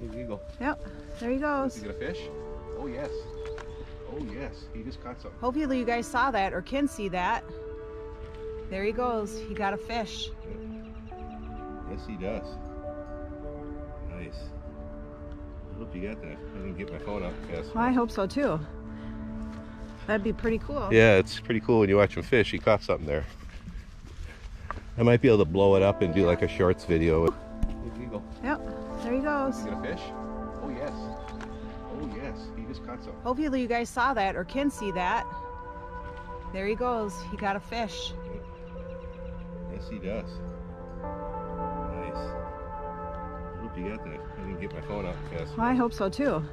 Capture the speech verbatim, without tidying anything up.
He's an eagle. Yep, there he goes. Did you get a fish? Oh yes. Oh yes, he just caught something. Hopefully you guys saw that or can see that. There he goes, he got a fish. Yes he does. Nice. I hope you got that. I didn't get my phone up fast. Well, I hope so too. That'd be pretty cool. Yeah, it's pretty cool when you watch him fish. He caught something there. I might be able to blow it up and do like a shorts video. Yep, there he goes. Did you get a fish? Oh yes. Oh yes, he just caught something. Hopefully you guys saw that or can see that. There he goes, he got a fish. Yes he does. Nice. I hope you got that. I didn't get my phone out fast. Well, I hope so too.